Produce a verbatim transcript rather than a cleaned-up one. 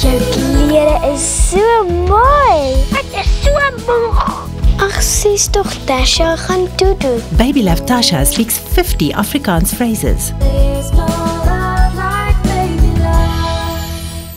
Jou klere is so mooi. Dit is so mooi. Ag sis tog Tasha gaan toe doen. Baby Love Tasha speaks fifty Afrikaans phrases.